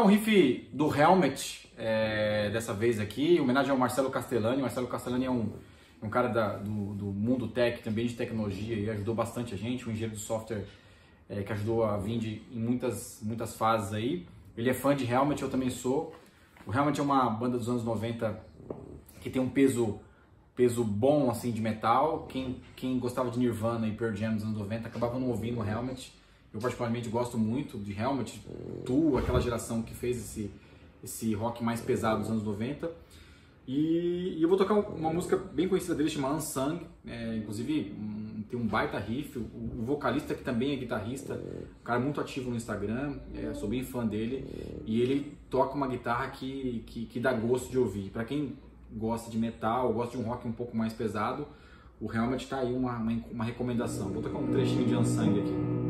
tocar um riff do Helmet dessa vez aqui, em homenagem ao Marcelo Castellani. O Marcelo Castellani é um cara do mundo tech, também de tecnologia, e ajudou bastante a gente, um engenheiro de software que ajudou a Vindi em muitas fases aí. Ele é fã de Helmet, eu também sou. O Helmet é uma banda dos anos 90 que tem um peso bom assim de metal. Quem gostava de Nirvana e Pearl Jam dos anos 90 acabava não ouvindo o Helmet. Eu particularmente gosto muito de Helmet, Tool, aquela geração que fez esse rock mais pesado dos anos 90. E eu vou tocar uma música bem conhecida dele, chamada Unsung. Inclusive tem um baita riff, o vocalista que também é guitarrista, um cara muito ativo no Instagram, sou bem fã dele. E ele toca uma guitarra que dá gosto de ouvir. Para quem gosta de metal, gosta de um rock um pouco mais pesado, o Helmet tá aí uma recomendação. Vou tocar um trechinho de Unsung aqui.